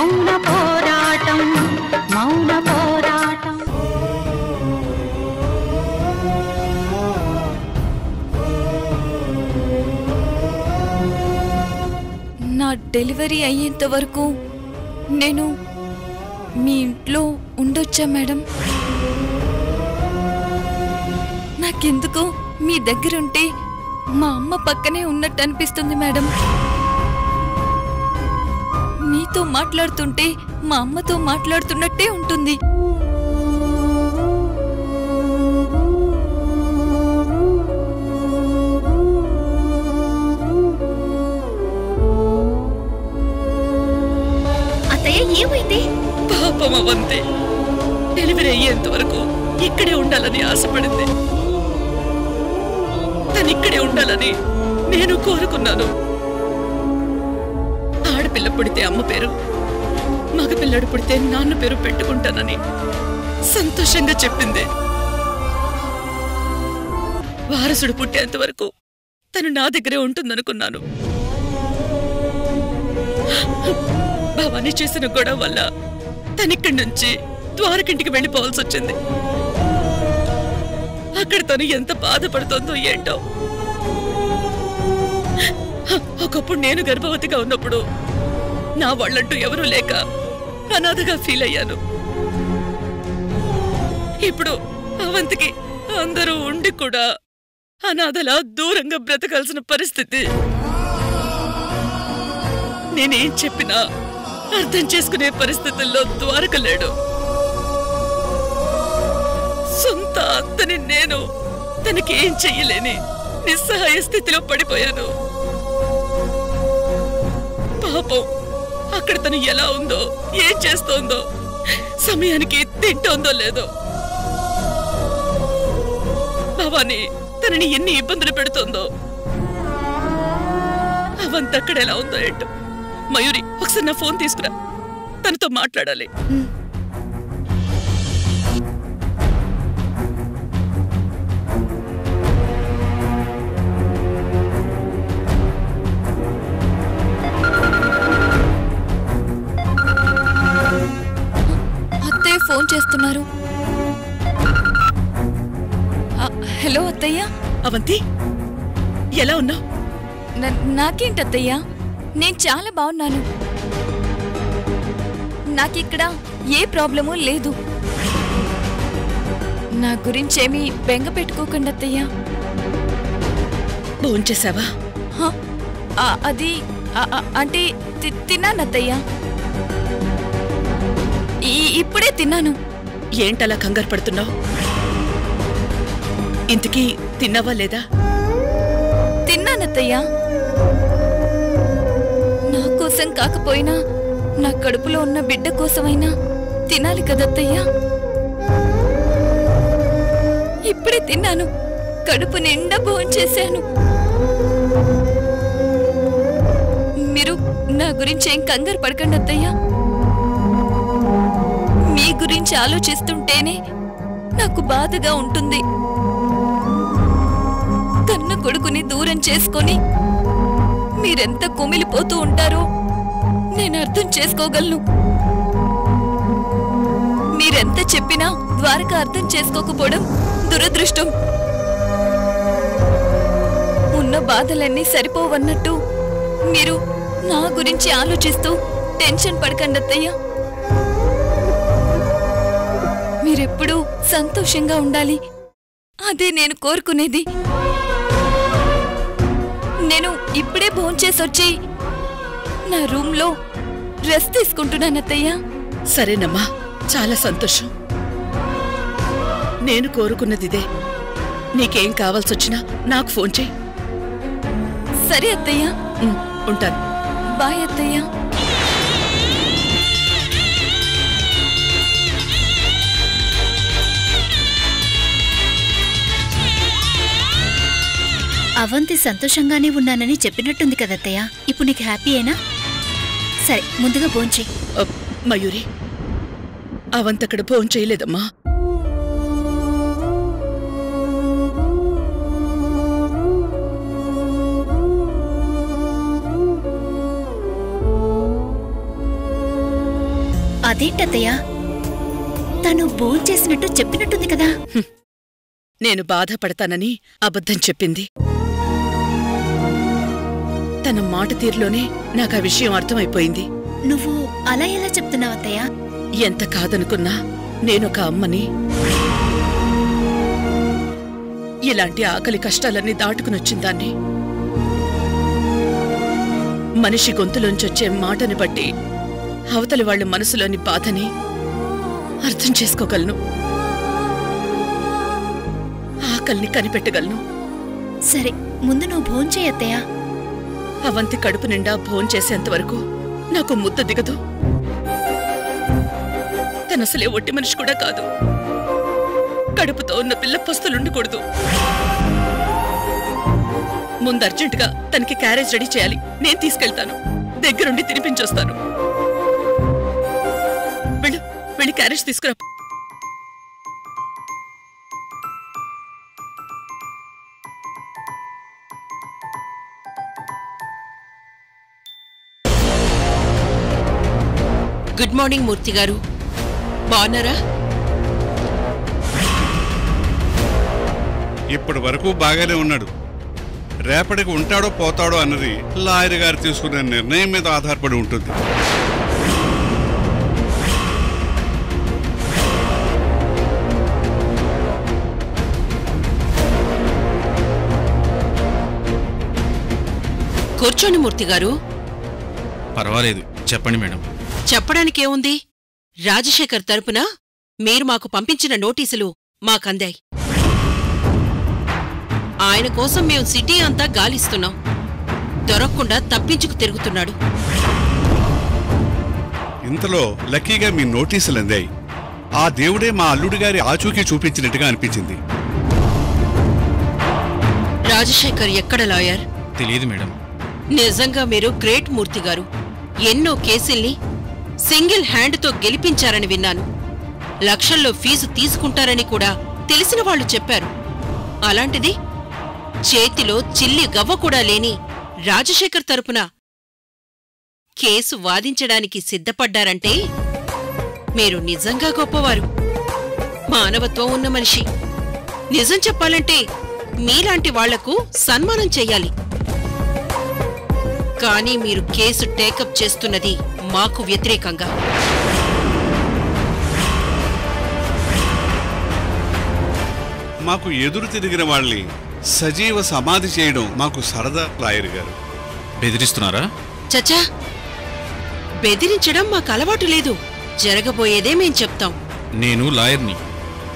ना डेलीवरी अय्येंत वरकू नेनु मी इंट्लो उंडोच्चा मैडम नाकेंदुको మీ దగ్గర ఉంటే మా అమ్మ పక్కనే ఉన్నట్టు అనిపిస్తుంది మేడం మీతో మాట్లాడుతుంటే మా అమ్మతో మాట్లాడుతున్నట్టే ఉంటుంది అతయ్య ఏమైంది పాపం అవంతి డెలివరీ అయ్యేంత వరకు ఇక్కడే ఉండాలని ఆశపడింది ఇక్కడే ఉండాలని నేను కోరుకున్నాను ఆడపిల్ల పుడితే అమ్మ పేరు మగపిల్లడు పుడితే నాన్న పేరు పెట్టుకుంటానని సంతోషంగా చెప్పింది వారసుడు పుట్టేంత వరకు తను నా దగ్గరే ఉంటుందనుకున్నాను భవాని చేసిన గొడవ వల్ల తన ఇక్కడి నుంచి ద్వారకింటికి వెళ్ళిపోవాల్సి వచ్చింది అక్కడ తను ఎంత బాధపడుతుందో ఏంటో ఒకప్పుడు నేను గర్భవతిగా ఉన్నప్పుడు నా వాళ్ళంటూ ఎవరూ లేక అనాథగా ఫీల్ అయ్యాను ఇప్పుడు అవంతికి అందరూ ఉండి కూడా అనాథలా దూరంగా బ్రతకాల్సిన పరిస్థితి నేనేం చెప్పినా అర్థం చేసుకునే పరిస్థితుల్లో ద్వారకలేడు సొంత అత్తని నేను తనకి ఏం చేయలేని నిస్సహాయ స్థితిలో పడిపోయాను పాపం అక్కడ తను ఎలా ఉందో ఏం చేస్తుందో సమయానికి తింటుందో లేదో భవాని తనని ఎన్ని ఇబ్బందులు పెడుతుందో అవంత అక్కడ ఎలా ఉందో ఏంటో మయూరి ఒకసారి నా ఫోన్ తీసుకురా తనతో మాట్లాడాలి फोन చేస్తున్నారు हेलो అత్తయ్య అవంతి ఎలా ఉన్నావ్ నాకేంటి అత్తయ్య నేను చాలా బాగున్నాను నాకు ఇక్కడ ఏ ప్రాబ్లమూ లేదు నా గురించి ఏమీ బెంగ పెట్టుకోకండి అత్తయ్య ఫోన్ చేసావా అది అంటే తిన్నాను అత్తయ్య ఇప్పుడే తిన్నాను ఏంటలా కంగారు పడుతున్నావు ఇంతకీ తిన్నావా లేదా తిన్నాను అత్తయ్యా నా కోసం కాకపోయినా నా కడుపులో ఉన్న బిడ్డ కోసమైనా తినాలి కదా అత్తయ్యా ఇప్పుడే తిన్నాను కడుపు నిండా భోంచేశాను మీరు నా గురించి ఏం కంగారు పడకండి అత్తయ్యా మీ గురించి ఆలోచిస్తుంటేనే నాకు బాధగా ఉంటుంది కన్న కొడుకుని దూరం చేసుకొని మీరెంత కుమిలిపోతూ ఉంటారో నేను అర్థం చేసుకోగలను మీరెంత చెప్పినా ద్వారక అర్థం చేసుకోకపోవడం దురదృష్టం ఉన్న బాధలన్నీ సరిపోవన్నట్టు మీరు నా గురించి ఆలోచిస్తూ టెన్షన్ పడకండి అత్తయ్య మీరెప్పుడూ సంతోషంగా ఉండాలి అదే నేను కోరుకునేది నేను ఇప్పుడే భోంచేసి వచ్చి నా రూమ్ లో రెస్ట్ తీసుకుంటున్నాను అత్తయ్య సరేనమ్మా చాలా సంతోషం నేను కోరుకున్నది ఇదే నీకేం కావాల్సి వచ్చినా నాకు ఫోన్ చేయి సరే అత్తయ్య ఉంటాను బాయ్ అత్తయ్య అవంతి సంతోషంగానే ఉన్నానని చెప్పినట్టుంది కదా అత్తయ్య ఇప్పుడు నీకు హ్యాపీయేనా సరే ముందుగా భోంచేయి మయూరి అవంతి అక్కడ భోంచేయలేదమ్మా అదేంటయ్యా తను బోన్ చేసినట్టు చెప్పినట్టుంది కదా నేను బాధపడతానని అబద్ధం చెప్పింది తన మాట తీరులోనే నాకు ఆ విషయం అర్థమైపోయింది నువ్వు అలా ఎలా చెప్తున్నావ్ అత్తయ్య ఎంత కాదనుకున్నా నేను ఒక అమ్మని ఇలాంటి ఆకలి కష్టాలన్నీ దాటుకొని వచ్చిందాన్ని మనిషి గొంతులోంచి వచ్చే మాటని బట్టి అవతలి వాళ్ళ మనసులోని బాధని అర్థం చేసుకోగలను ఆకలిని కనిపెట్టగలను సరే ముందు నువ్వు భోజనం చేయ అత్తయ్య అవంతి కడుపు నిండా భోజనం చేసేంత వరకు నాకు ముద్ద దిగదు తన అసలే ఒట్టి మనిషి కూడా కాదు కడుపుతో ఉన్న పిల్ల పస్తులు ఉండకూడదు ముందు అర్జెంటుగా తనకి క్యారేజ్ రెడీ చేయాలి నేను తీసుకెళ్తాను దగ్గరుండి తినిపించేస్తాను వెళ్ళు వెళ్ళి క్యారేజ్ తీసుకురా గుడ్ మార్నింగ్ మూర్తి గారు బాగున్నారా ఇప్పటి వరకు బాగానే ఉన్నాడు రేపటికి ఉంటాడో పోతాడో అన్నది లాయర్ గారు తీసుకునే నిర్ణయం మీద ఆధారపడి ఉంటుంది కూర్చోండి మూర్తి గారు పర్వాలేదు చెప్పండి మేడం చెప్పడానికి ఏముంది రాజశేఖర్ తరపున మీరు మాకు పంపించిన నోటీసులు మాకందాయి ఆయన కోసం మేము సిటీ అంతా గాలిస్తున్నాం దొరకకుండా తప్పించుకు తిరుగుతున్నాడు ఇంతలో లక్కీగా మీ నోటీసులు అందాయి ఆ దేవుడే మా అల్లుడి గారి ఆచూకీ చూపించినట్టుగా అనిపించింది రాజశేఖర్ ఎక్కడ లాయర్ తెలియదు మేడం నిజంగా మీరు గ్రేట్ మూర్తి గారు ఎన్నో కేసుల్ని సింగిల్ హ్యాండ్తో గెలిపించారని విన్నాను లక్షల్లో ఫీజు తీసుకుంటారని కూడా తెలిసిన వాళ్ళు చెప్పారు అలాంటిది చేతిలో చిల్లి గవ్వ కూడా లేని రాజశేఖర్ తరపున కేసు వాదించడానికి సిద్ధపడ్డారంటే మీరు నిజంగా గొప్పవారు మానవత్వం ఉన్న మనిషి నిజం చెప్పాలంటే మీలాంటి వాళ్లకు సన్మానం చెయ్యాలి కానీ మీరు కేసు టేకప్ చేస్తున్నది మాకు వ్యతిరేకంగా మాకు ఎదురు తిరిగిన వాళ్ళని సజీవ సమాధి చేయడం మాకు సరదా లాయర్ గారు బెదిరిస్తున్నారా చచ్చా బెదిరించడం మాకు అలవాటు లేదు జరగబోయేదే మేం చెప్తాం నేను లాయర్ని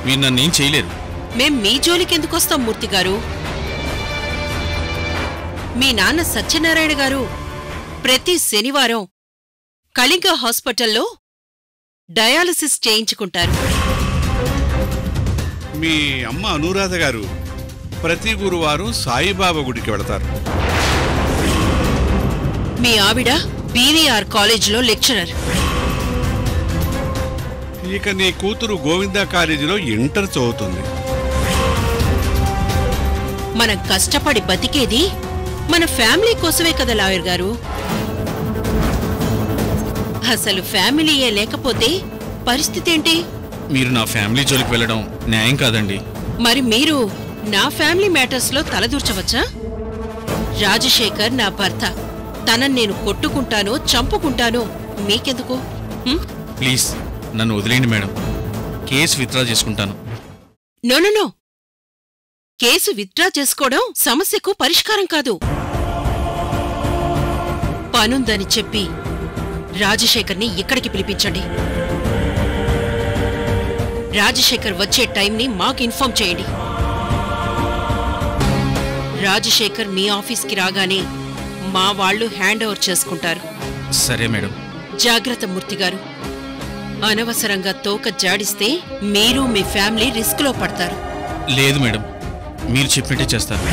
మీరు నన్నేం చేయలేరు మేం మీ జోలికెందుకొస్తాం మూర్తి గారు మీ నాన్న సత్యనారాయణ గారు ప్రతి శనివారం కళింగ హాస్పిటల్లో డయాలసిస్ చేయించుకుంటారు మీ అమ్మ అనురాధ గారు ప్రతి గురువారం సాయిబాబా గుడికి వెళతారు మీ ఆవిడ బీవీఆర్ కాలేజీలో లెక్చరర్ ఇక నీ కూతురు గోవిందా కాలేజీలో ఇంటర్ చదువుతుంది మనం కష్టపడి బతికేది మన ఫ్యామిలీ కోసమే కదా లాయర్ గారు అసలు ఫ్యామిలీయే లేకపోతే పరిస్థితి ఏంటి మీరు నా ఫ్యామిలీ జోలికి వెళ్ళడం న్యాయం కాదండి మరి మీరు నా ఫ్యామిలీ మ్యాటర్స్ లో తలదూర్చవచ్చా రాజశేఖర్ నా భర్త తనని నేను కొట్టుకుంటానో చంపుకుంటానో మీకెందుకు ప్లీజ్ నన్ను వదిలేండి మేడం కేసు విత్డ్రా చేసుకుంటాను no no no case withdraw చేసుకోవడం సమస్యకు పరిష్కారం కాదు పనుందని చెప్పి రాజశేఖర్ని ఇక్కడికి పిలిపించండి రాజశేఖర్ వచ్చే టైంని మాకు ఇన్ఫార్మ్ చేయండి రాజశేఖర్ మీ ఆఫీస్కి రాగానే మా వాళ్ళు హ్యాండ్ ఓవర్ చేసుకుంటారు సరే మేడం జాగ్రత్త మూర్తి గారు అనవసరంగా తోక జాడిస్తే మీరు మీ ఫ్యామిలీ రిస్క్ లో పడతారు లేదు మేడం మీరు చెప్పినట్టే చేస్తారు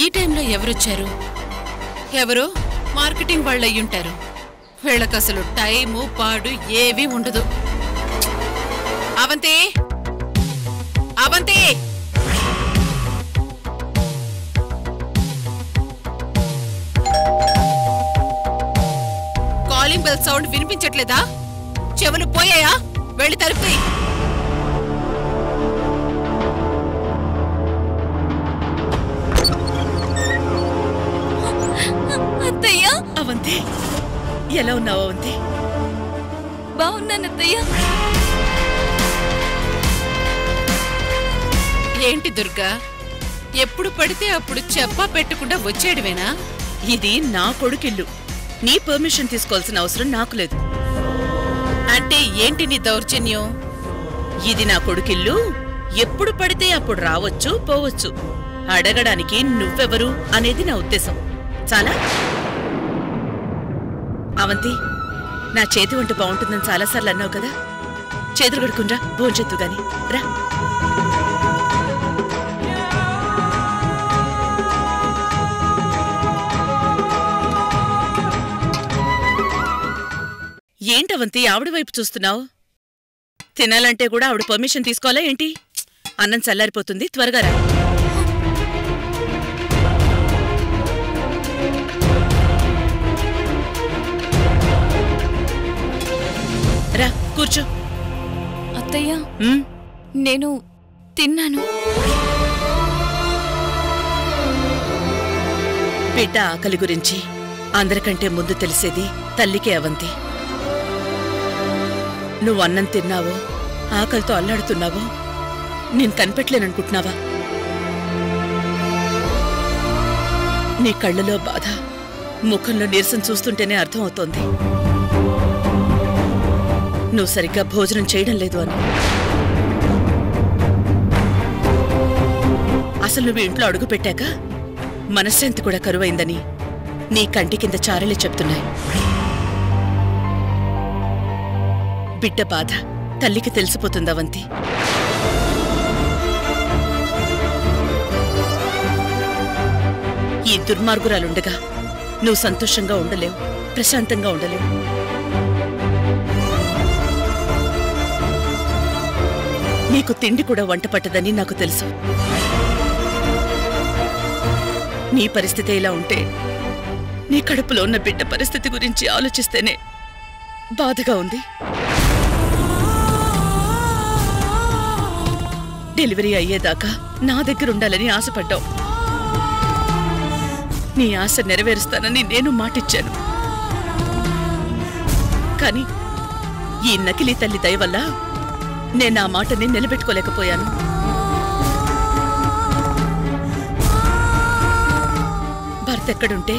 ఈ టైంలో ఎవరొచ్చారు ఎవరో మార్కెటింగ్ వాళ్ళు అయ్యుంటారు వీళ్ళకసలు టైము పాడు ఏవీ ఉండదు Avanti, Avanti, calling bell sound వినిపించట్లేదా? చెవులు పోయాయా? వెళ్ళి తలుపు అత్తయ్య. అవంతి ఎలా ఉన్నావు? అవంతి బాగున్నాను అత్తయ్య. ఏంటి దుర్గా, ఎప్పుడు పడితే అప్పుడు చెప్పా పెట్టకుండా వచ్చేడువేనా? ఇది నా కొడుకిల్లు, నీ పర్మిషన్ తీసుకోవాల్సిన అవసరం నాకు లేదు. అంటే ఏంటి నీ దౌర్జన్యం? ఇది నా కొడుకిల్లు, ఎప్పుడు పడితే అప్పుడు రావచ్చు పోవచ్చు, అడగడానికి నువ్వెవరు అనేది నా ఉద్దేశం. చాలా అవంతి, నా చేతి వంట బాగుంటుందని చాలాసార్లు అన్నావు కదా, చేతులు కడుక్కునిరా, భోంచెత్తు గాని రా. ఏంటవంతి ఆవిడ వైపు చూస్తున్నావు? తినాలంటే కూడా ఆవిడ పర్మిషన్ తీసుకోవాలా ఏంటి? అన్నం చల్లారిపోతుంది, త్వరగా రా. రా కూర్చో. అత్తయ్య నేను తిన్నాను. బిడ్డ ఆకలి గురించి అందరికంటే ముందు తెలిసేది తల్లికే అవంతి. నువ్వు అన్నం తిన్నావో ఆకలితో అల్లాడుతున్నావో నేను కనిపెట్టలేననుకుంటున్నావా? నీ కళ్ళలో బాధ, ముఖంలో నీరసం చూస్తుంటేనే అర్థమవుతోంది నువ్వు సరిగ్గా భోజనం చేయడం లేదు అని. అసలు నువ్వు ఇంట్లో అడుగుపెట్టాక మనశ్శాంతి కూడా కరువైందని నీ కంటి కింద చారలే చెప్తున్నాయి. బిడ్డ బాధ తల్లికి తెలిసిపోతుంది అవంతి. ఈ దుర్మార్గురాలుండగా నువ్వు సంతోషంగా ఉండలేవు, ప్రశాంతంగా ఉండలేవు. నీకు తిండి కూడా వంట పట్టదని నాకు తెలుసు. నీ పరిస్థితి ఇలా ఉంటే నీ కడుపులో ఉన్న బిడ్డ పరిస్థితి గురించి ఆలోచిస్తేనే బాధగా ఉంది. డెలివరీ అయ్యేదాకా నా దగ్గర ఉండాలని ఆశపడ్డావు, నీ ఆశ నెరవేరుస్తానని నేను మాటిచ్చాను. కానీ ఈ నకిలీ తల్లి దయ వల్ల నేను ఆ మాటని నిలబెట్టుకోలేకపోయాను. భర్త ఎక్కడుంటే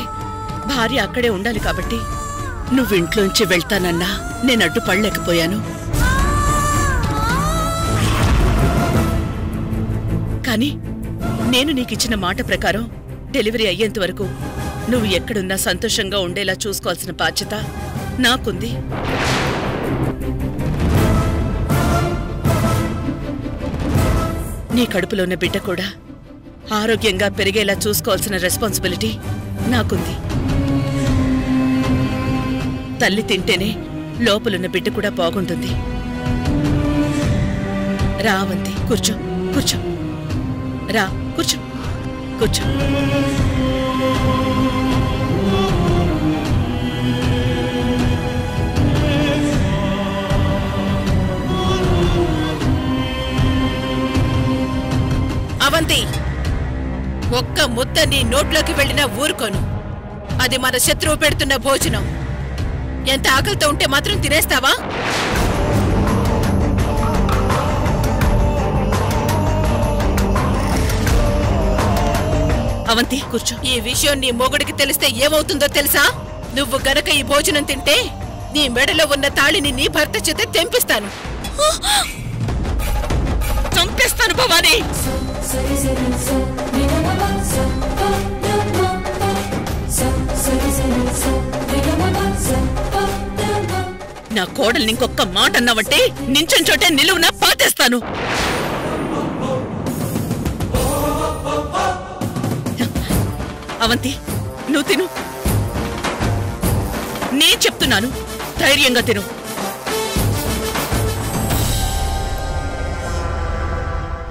భార్య అక్కడే ఉండాలి కాబట్టి నువ్వింట్లోంచి వెళ్తానన్నా నేను అడ్డుపడలేకపోయాను. కానీ నేను నీకిచ్చిన మాట ప్రకారం డెలివరీ అయ్యేంత వరకు నువ్వు ఎక్కడున్నా సంతోషంగా ఉండేలా చూసుకోవాల్సిన బాధ్యత నాకుంది. నీ కడుపులోని బిడ్డ కూడా ఆరోగ్యంగా పెరిగేలా చూసుకోవాల్సిన రెస్పాన్సిబిలిటీ నాకుంది. తల్లి తింటేనే లోపలున్న బిడ్డ కూడా బాగుంటుంది. రావంతి కూర్చో, కూర్చో రా, కూర్చో కూర్చో. అవంతి, ఒక్క ముద్ద నీ నోట్లోకి వెళ్ళినా ఊరుకోను. అది మన శత్రువు పెడుతున్న భోజనం. ఎంత ఆకలితో ఉంటే మాత్రం తినేస్తావా? అవంతి కూర్చో. ఈ విషయం నీ మొగుడికి తెలిస్తే ఏమవుతుందో తెలుసా? నువ్వు గనక ఈ భోజనం తింటే నీ మెడలో ఉన్న తాళిని నీ భర్త చేత తెంపిస్తాను, చంపేస్తాను భవాని. నా కోడల్ని ఇంకొక మాట అన్నావంటే నించొని చోటే నిలువునా పాతేస్తాను. అవంతి నువ్వు తిను, నేను చెప్తున్నాను ధైర్యంగా తిను.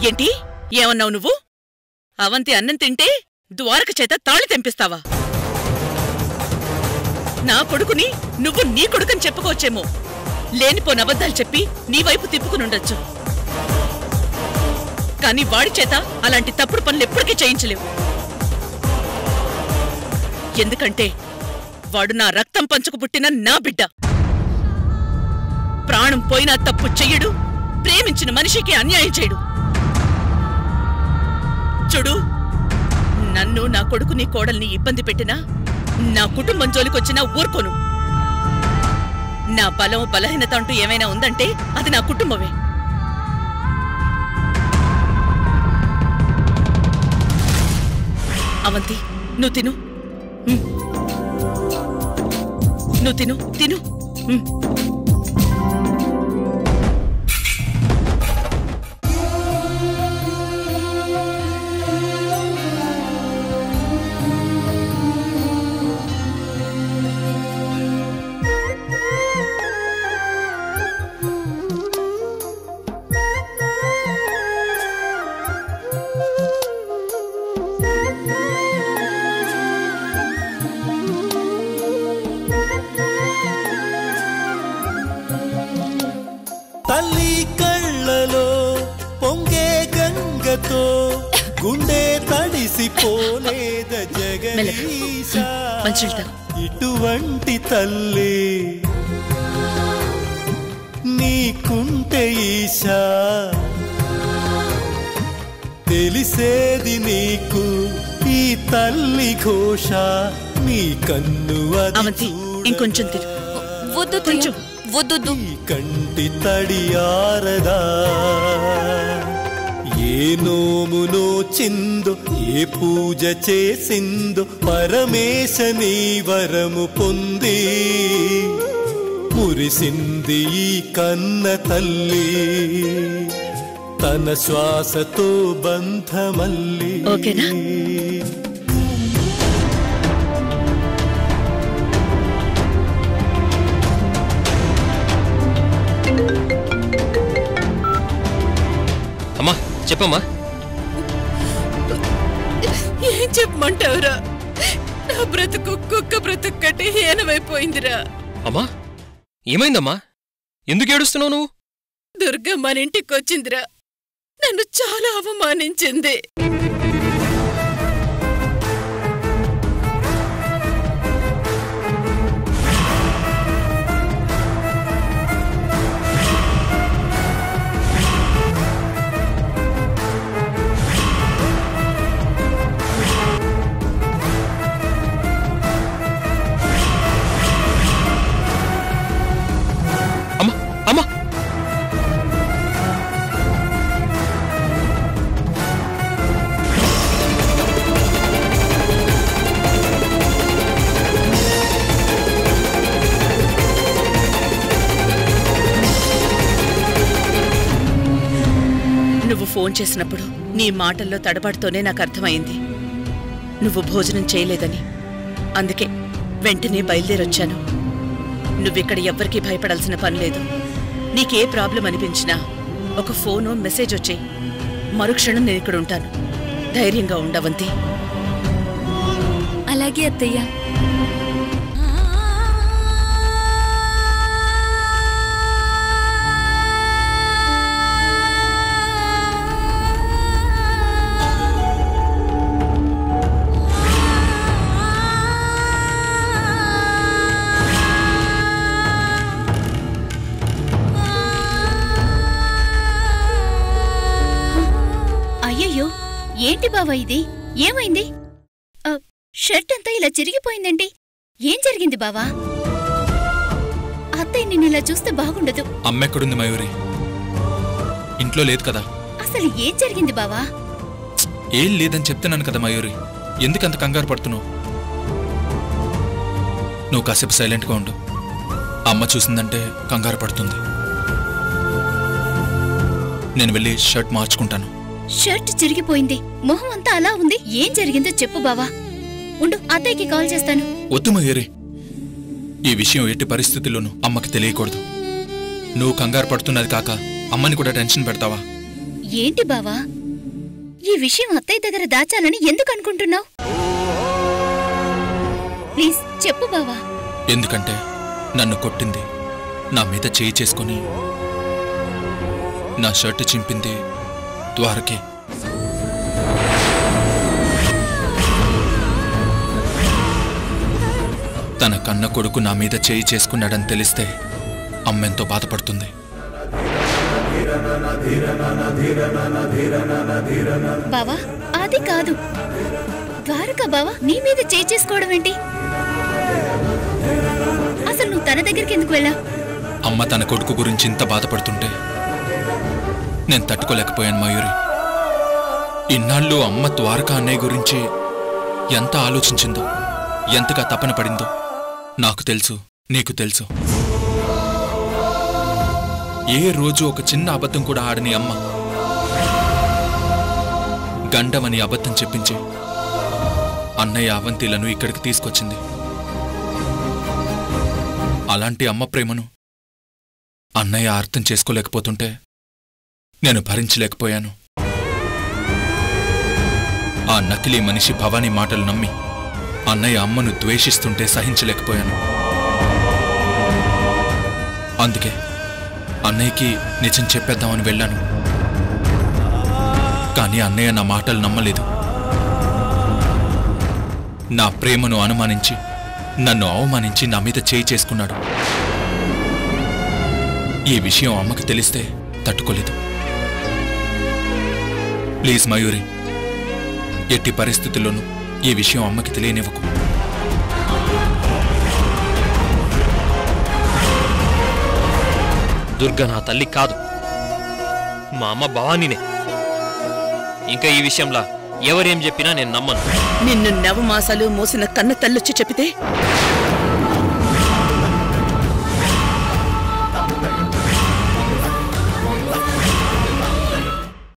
ఏంటి ఏమన్నావు నువ్వు? అవంతి అన్నం తింటే ద్వారక చేత తాళి తెంపిస్తావా? నా కొడుకుని నువ్వు నీ కొడుకుని చెప్పుకోవచ్చేమో, లేనిపోని అబద్ధాలు చెప్పి నీ వైపు తిప్పుకుని ఉండొచ్చు, కానీ వాడి చేత అలాంటి తప్పుడు పనులు ఎప్పటికీ చేయించలేవు. ఎందుకంటే వాడు నా రక్తం పంచుకు పుట్టిన నా బిడ్డ. ప్రాణం పోయినా తప్పు చెయ్యడు, ప్రేమించిన మనిషికి అన్యాయం చేయడు. చూడు, నన్ను నా కొడుకుని కోడల్ని ఇబ్బంది పెట్టినా నా కుటుంబం జోలికొచ్చినా ఊరుకోను. నా బలం బలహీనత అంటూ ఏమైనా ఉందంటే అది నా కుటుంబమే. అవంతి, నువ్వు తిను, నువ్వు తిను, తిను. ఇటువంటి తల్లి నీకుంటే ఈశా, తెలిసేది నీకు ఈ తల్లి ఘోష. నీ కన్ను ఇంకొంచెం వద్దు, కంటి తడియారదా? ఏ నోము నోచిందో, ఏ పూజ చేసిందో, పరమేశ నీ వరము పొంది మురిసింది ఈ కన్న తల్లి, తన శ్వాసతో బంధమల్లి. అమ్మా చెప్పమ్మా, ఏం చెప్పమంటావురా? నా బ్రతుకు కుక్క బ్రతుకు కట్టి హీనమైపోయిందిరా. అమ్మా ఏమైందమ్మా, ఎందుకు ఏడుస్తున్నావు నువ్వు? దుర్గ మన ఇంటికి వచ్చిందిరా, నన్ను చాలా అవమానించింది. ఫోన్ చేసినప్పుడు నీ మాటల్లో తడబడుతూనే నాకు అర్థమైంది నువ్వు భోజనం చేయలేదని. అందుకే వెంటనే బయలుదేరొచ్చాను. నువ్విక్కడ ఎవ్వరికీ భయపడాల్సిన పనిలేదు. నీకే ప్రాబ్లం అనిపించినా ఒక ఫోను మెసేజ్ వచ్చాయి, మరుక్షణం నేను ఇక్కడ ఉంటాను. ధైర్యంగా ఉండవంతి. అలాగే అత్తయ్య. ఏంటి బావ ఇది? ఏమైంది? షర్ట్ అంతా ఇలా చిరిగిపోయిందండి. ఏం జరిగింది బావా? అత్తయ్య నిన్ను ఇలా చూస్తే బాగుండదు. అమ్మెక్కడుంది మయూరి? ఇంట్లో లేదు కదా. అసలు ఏం జరిగింది బావా? ఏం లేదని చెప్తున్నాను కదా మయూరి, ఎందుకంత కంగారు పడుతున్నావు? నువ్వు కాసేపు సైలెంట్గా ఉండు. అమ్మ చూసిందంటే కంగారు పడుతుంది. నేను వెళ్ళి షర్ట్ మార్చుకుంటాను. షర్ట్ చిరిగిపోయింది, మొహం అంతా అలా ఉంది, ఏం జరిగిందో చెప్పు బావా. ఉండు, అత్తయ్యకి కాల్ చేస్తాను. వద్దు మయూరి, ఈ విషయం ఎట్టి పరిస్థితుల్లోనూ అమ్మకి తెలియకూడదు. నువ్వు కంగారు పడుతున్నది కాక అమ్మని కూడా టెన్షన్ పెడతావా? ఏంటి బావా ఈ విషయం అత్తయ్య దగ్గర దాచాలని ఎందుకు అనుకుంటున్నావ్ ప్లీజ్ చెప్పు బావా ఎందుకంటే నన్ను కొట్టింది నా మీద చేయి చేసుకొని నా షర్ట్ చింపింది ద్వారకే తన కన్న కొడుకు నా మీద చేయి చేసుకున్నాడని తెలిస్తే అమ్మెంతో బాధపడుతుంది బావా అది కాదు ద్వారక బావా నీ మీద చేయి చేసుకోవడం ఏంటి అసలు నువ్వు తన దగ్గరికి ఎందుకు వెళ్ళా అమ్మ తన కొడుకు గురించి ఇంత బాధపడుతుంటే నేను తట్టుకోలేకపోయాను మయూరి ఇన్నాళ్ళు అమ్మ ద్వారక అన్నయ్య గురించి ఎంత ఆలోచించిందో ఎంతగా తపన పడిందో నాకు తెలుసు నీకు తెలుసు ఏ రోజు ఒక చిన్న అబద్ధం కూడా ఆడని అమ్మ గండమని అబద్ధం చెప్పించి అన్నయ్య అవంతిలను ఇక్కడికి తీసుకొచ్చింది అలాంటి అమ్మ ప్రేమను అన్నయ్య అర్థం చేసుకోలేకపోతుంటే నేను భరించలేకపోయాను ఆ నకిలీ మనిషి భవానీ మాటలు నమ్మి అన్నయ్య అమ్మను ద్వేషిస్తుంటే సహించలేకపోయాను అందుకే అన్నయ్యకి నిజం చెప్పేద్దామని వెళ్ళాను కానీ అన్నయ్య నా మాటలు నమ్మలేదు నా ప్రేమను అనుమానించి నన్ను అవమానించి నా మీద చేయి చేసుకున్నాడు ఈ విషయం అమ్మకి తెలిస్తే తట్టుకోలేదు ప్లీజ్ మయూరి ఎట్టి పరిస్థితుల్లోనూ ఈ విషయం అమ్మకి తెలియనివ్వకు దుర్గా నా తల్లి కాదు మా అమ్మ భవానీనే ఇంకా ఈ విషయంలో ఎవరేం చెప్పినా నేను నమ్మను నిన్ను 9 మాసాలు మోసిన కన్న తల్లొచ్చి చెప్పితే